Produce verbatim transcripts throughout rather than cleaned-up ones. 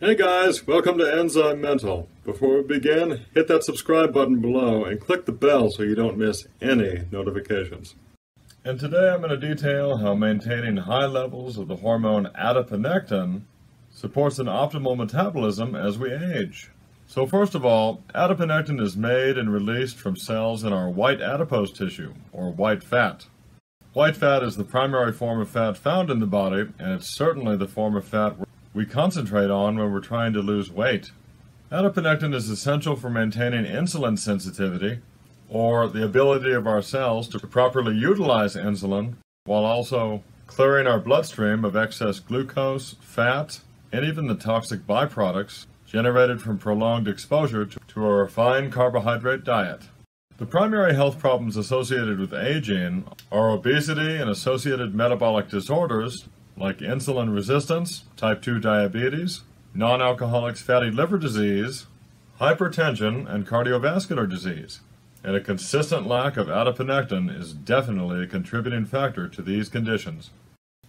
Hey guys, welcome to Enzymental. Before we begin, hit that subscribe button below and click the bell so you don't miss any notifications. And today I'm going to detail how maintaining high levels of the hormone adiponectin supports an optimal metabolism as we age. So first of all, adiponectin is made and released from cells in our white adipose tissue, or white fat. White fat is the primary form of fat found in the body, and it's certainly the form of fat we concentrate on when we're trying to lose weight. Adiponectin is essential for maintaining insulin sensitivity, or the ability of our cells to properly utilize insulin, while also clearing our bloodstream of excess glucose, fat, and even the toxic byproducts generated from prolonged exposure to a refined carbohydrate diet. The primary health problems associated with aging are obesity and associated metabolic disorders, like insulin resistance, type two diabetes, non-alcoholic fatty liver disease, hypertension, and cardiovascular disease. And a consistent lack of adiponectin is definitely a contributing factor to these conditions.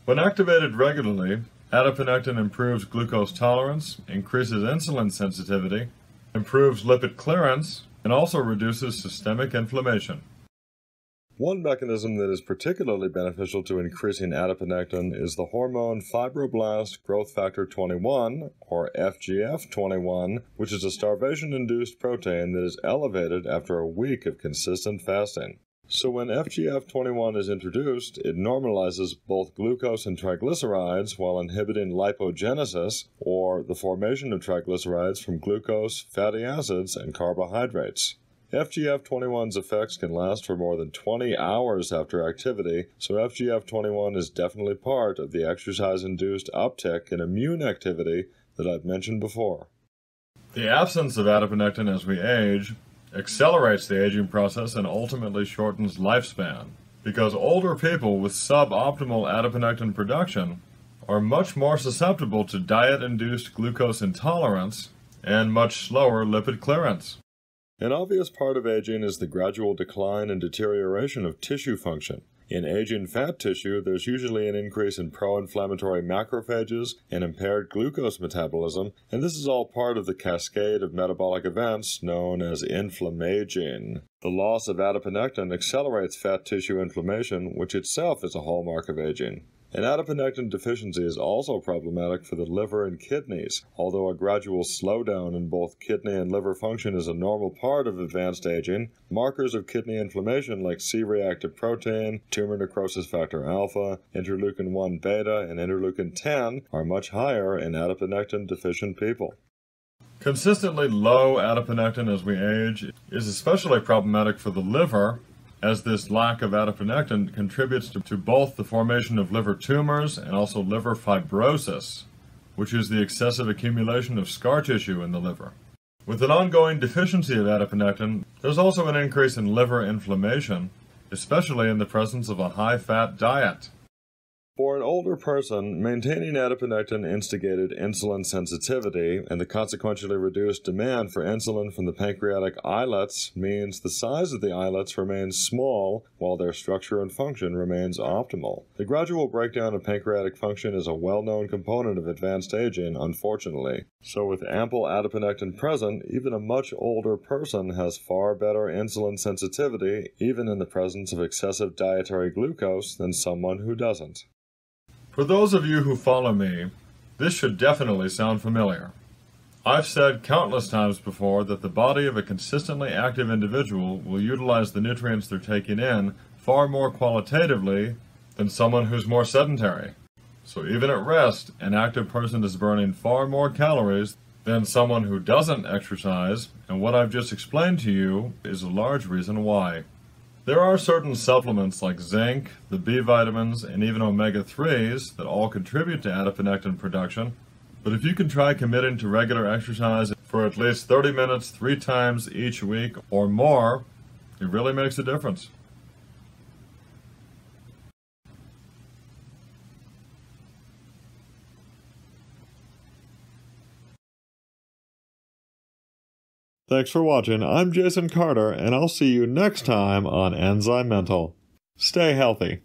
When activated regularly, adiponectin improves glucose tolerance, increases insulin sensitivity, improves lipid clearance, and also reduces systemic inflammation. One mechanism that is particularly beneficial to increasing adiponectin is the hormone fibroblast growth factor twenty-one, or F G F twenty-one, which is a starvation-induced protein that is elevated after a week of consistent fasting. So when F G F twenty-one is introduced, it normalizes both glucose and triglycerides while inhibiting lipogenesis, or the formation of triglycerides from glucose, fatty acids, and carbohydrates. F G F twenty-one's effects can last for more than twenty hours after activity, so F G F twenty-one is definitely part of the exercise-induced uptick in immune activity that I've mentioned before. The absence of adiponectin as we age accelerates the aging process and ultimately shortens lifespan, because older people with suboptimal adiponectin production are much more susceptible to diet-induced glucose intolerance and much slower lipid clearance. An obvious part of aging is the gradual decline and deterioration of tissue function. In aging fat tissue, there's usually an increase in pro-inflammatory macrophages and impaired glucose metabolism, and this is all part of the cascade of metabolic events known as inflammaging. The loss of adiponectin accelerates fat tissue inflammation, which itself is a hallmark of aging. An adiponectin deficiency is also problematic for the liver and kidneys, although a gradual slowdown in both kidney and liver function is a normal part of advanced aging. Markers of kidney inflammation like C reactive protein, tumor necrosis factor alpha, interleukin one beta, and interleukin ten are much higher in adiponectin deficient people. Consistently low adiponectin as we age is especially problematic for the liver, as this lack of adiponectin contributes to, to both the formation of liver tumors and also liver fibrosis, which is the excessive accumulation of scar tissue in the liver. With an ongoing deficiency of adiponectin, there's also an increase in liver inflammation, especially in the presence of a high-fat diet. For an older person, maintaining adiponectin instigated insulin sensitivity, and the consequently reduced demand for insulin from the pancreatic islets means the size of the islets remains small while their structure and function remains optimal. The gradual breakdown of pancreatic function is a well-known component of advanced aging, unfortunately. So with ample adiponectin present, even a much older person has far better insulin sensitivity, even in the presence of excessive dietary glucose, than someone who doesn't. For those of you who follow me, this should definitely sound familiar. I've said countless times before that the body of a consistently active individual will utilize the nutrients they're taking in far more qualitatively than someone who's more sedentary. So even at rest, an active person is burning far more calories than someone who doesn't exercise, and what I've just explained to you is a large reason why. There are certain supplements like zinc, the B vitamins, and even omega threes that all contribute to adiponectin production, but if you can try committing to regular exercise for at least thirty minutes three times each week or more, it really makes a difference. Thanks for watching. I'm Jason Carter, and I'll see you next time on Enzymental. Stay healthy.